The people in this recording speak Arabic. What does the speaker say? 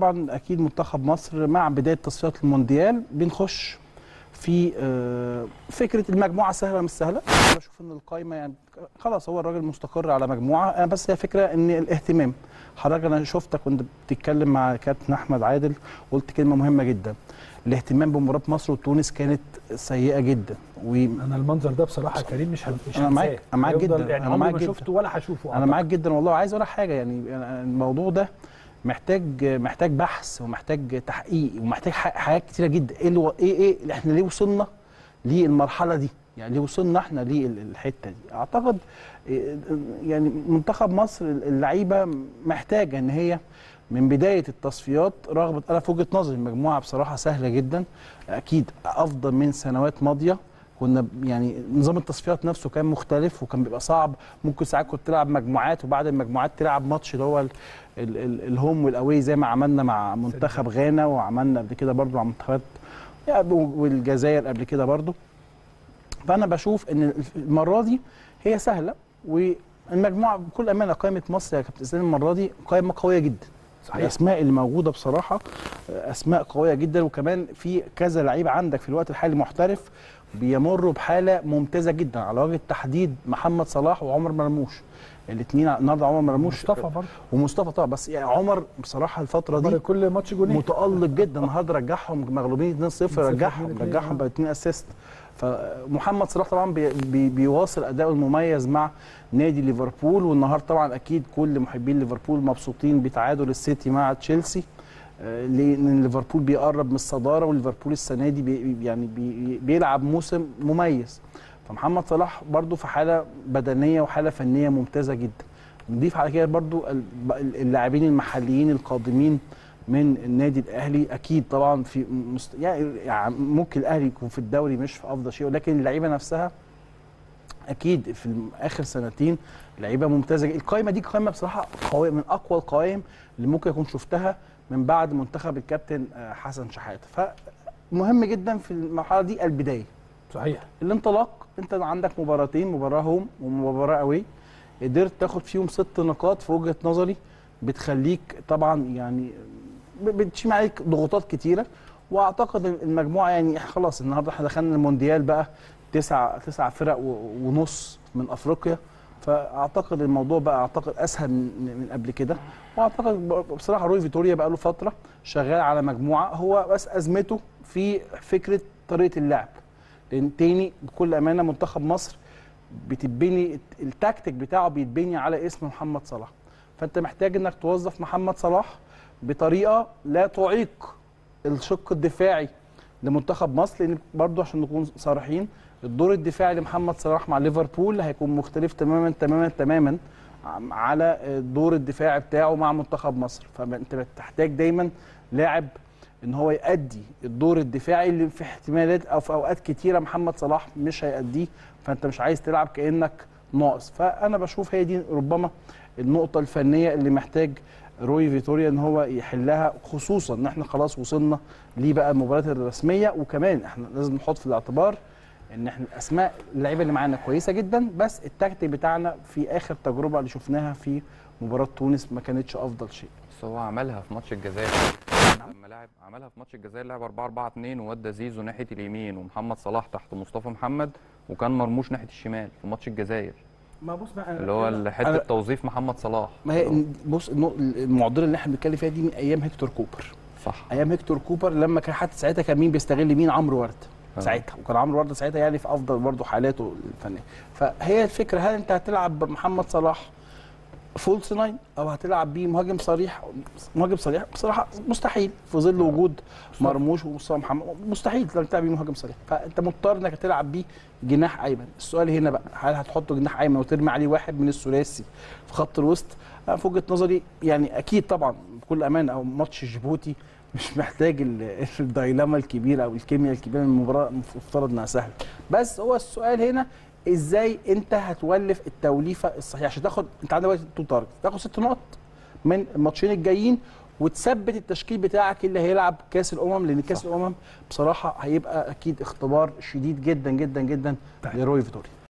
طبعا اكيد منتخب مصر مع بدايه تصفيات المونديال بنخش في فكره المجموعه سهله مش سهله. بشوف ان القايمه يعني خلاص هو الراجل مستقر على مجموعه، انا بس هي فكره ان الاهتمام. حضرتك انا شفتك وانت بتتكلم مع كابتن احمد عادل قلت كلمه مهمه جدا، الاهتمام بمباراه مصر وتونس كانت سيئه جدا. انا المنظر ده بصراحه كريم مش انا معاك جدا، يعني انا ما شفته ولا هشوفه، انا معاك جدا والله، عايز ولا حاجه. يعني الموضوع ده محتاج بحث ومحتاج تحقيق ومحتاج حاجات كتيره جدا. ايه احنا ليه وصلنا للمرحله دي؟ يعني ليه وصلنا احنا للحته دي؟ اعتقد يعني منتخب مصر اللعيبه محتاجه ان هي من بدايه التصفيات رغبه. انا في وجهه نظري المجموعه بصراحه سهله جدا، اكيد افضل من سنوات ماضيه. كنا يعني نظام التصفيات نفسه كان مختلف وكان بيبقى صعب، ممكن ساعات كنت تلعب مجموعات وبعد المجموعات تلعب ماتش اللي هو الهوم والاوي، زي ما عملنا مع منتخب غانا وعملنا قبل كده برضو مع منتخبات والجزائر قبل كده برضو. فانا بشوف ان المره دي هي سهله، والمجموعه بكل امانه قائمه مصر يا كابتن اسلام المره دي قائمه قويه جدا. صحيح. الاسماء اللي موجوده بصراحه اسماء قويه جدا، وكمان في كذا لعيب عندك في الوقت الحالي محترف بيمروا بحاله ممتازه جدا، على وجه التحديد محمد صلاح وعمر مرموش الاثنين. النهارده عمر مرموش مصطفى برضه ومصطفى طبعا، بس يعني عمر بصراحه الفتره دي كل ماتش جونين متالق جدا. النهارده رجعهم مغلوبين 2-0، رجعهم ب2 اسيست. فمحمد صلاح طبعا بيواصل اداؤه المميز مع نادي ليفربول، والنهارده طبعا اكيد كل محبين ليفربول مبسوطين بتعادل السيتي مع تشيلسي، لان ليفربول بيقرب من الصداره، وليفربول السنه دي بيلعب موسم مميز. فمحمد صلاح برده في حاله بدنيه وحاله فنيه ممتازه جدا. نضيف على كده برده اللاعبين المحليين القادمين من النادي الاهلي، اكيد طبعا في يعني ممكن الاهلي يكون في الدوري مش في افضل شيء، ولكن اللعيبه نفسها اكيد في اخر سنتين لعيبه ممتازه. القائمه دي قائمه بصراحه قويه، من اقوى القوائم اللي ممكن اكون شفتها من بعد منتخب الكابتن حسن شحاته. فمهم جدا في المرحله دي البدايه. صحيح. الانطلاق، انت عندك مباراتين، مباراه هوم ومباراه اوي، قدرت تاخد فيهم 6 نقاط في وجهه نظري بتخليك طبعا يعني بتشيل عليك ضغوطات كتيره. واعتقد المجموعه يعني خلاص النهارده احنا دخلنا المونديال بقى 9 فرق ونص من افريقيا، فاعتقد الموضوع بقى اسهل من قبل كده. واعتقد بصراحه روي فيتوريا بقى له فتره شغال على مجموعه، هو بس ازمته في فكره طريقه اللعب، لان تاني بكل امانه منتخب مصر بتبني التكتيك بتاعه بيتبني على اسم محمد صلاح، فانت محتاج انك توظف محمد صلاح بطريقه لا تعيق الشق الدفاعي لمنتخب مصر، لان برضه عشان نكون صريحين الدور الدفاعي لمحمد صلاح مع ليفربول هيكون مختلف تماما تماما تماما على الدور الدفاعي بتاعه مع منتخب مصر. فانت بتحتاج دايما لاعب ان هو يؤدي الدور الدفاعي اللي في احتمالات او في اوقات كتيره محمد صلاح مش هيأديه، فانت مش عايز تلعب كأنك ناقص. فانا بشوف هي دي ربما النقطه الفنيه اللي محتاج روي فيتوريا ان هو يحلها، خصوصا ان احنا خلاص وصلنا ليه بقى المباريات الرسميه. وكمان احنا لازم نحط في الاعتبار ان احنا الاسماء اللعيبه اللي معانا كويسه جدا، بس التكتيك بتاعنا في اخر تجربه اللي شفناها في مباراه تونس ما كانتش افضل شيء. بس هو عملها في ماتش الجزائر، لما لعب عملها في ماتش الجزائر، لعب 4-4-2 وودى زيزو ناحيه اليمين ومحمد صلاح تحت مصطفى محمد وكان مرموش ناحيه الشمال في ماتش الجزائر. ما بص بقى اللي هو حته توظيف محمد صلاح، ما هي بص المعضله اللي احنا بنتكلم فيها دي من ايام هيكتور كوبر. صح. ايام هيكتور كوبر لما كان حتى ساعتها كان مين بيستغل مين؟ عمرو ورد ساعتها، وكان عمرو ورد ساعتها يعني في افضل برضه حالاته الفنيه. فهي الفكره، هل انت هتلعب بمحمد صلاح فولس 9 او هتلعب بيه مهاجم صريح؟ مهاجم صريح بصراحه مستحيل في ظل وجود مرموش ومصطفى محمد، مستحيل تلعب بيه مهاجم صريح، فانت مضطر انك تلعب بيه جناح ايمن. السؤال هنا بقى، هل هتحط جناح ايمن وترمي عليه واحد من الثلاثي في خط الوسط؟ انا في وجهه نظري يعني اكيد طبعا بكل امان او ماتش جيبوتي مش محتاج الدايلاما الكبيره او الكيمياء الكبيره، المباراه مفترض انها سهله، بس هو السؤال هنا ازاي انت هتولف التوليفه الصحيحه عشان تاخد، انت عندك دلوقتي 2 تارجت، تاخد 6 نقط من الماتشين الجايين وتثبت التشكيل بتاعك اللي هيلعب كاس الامم، لان كاس الامم بصراحه هيبقى اكيد اختبار شديد جدا جدا جدا لروي فيتوريا.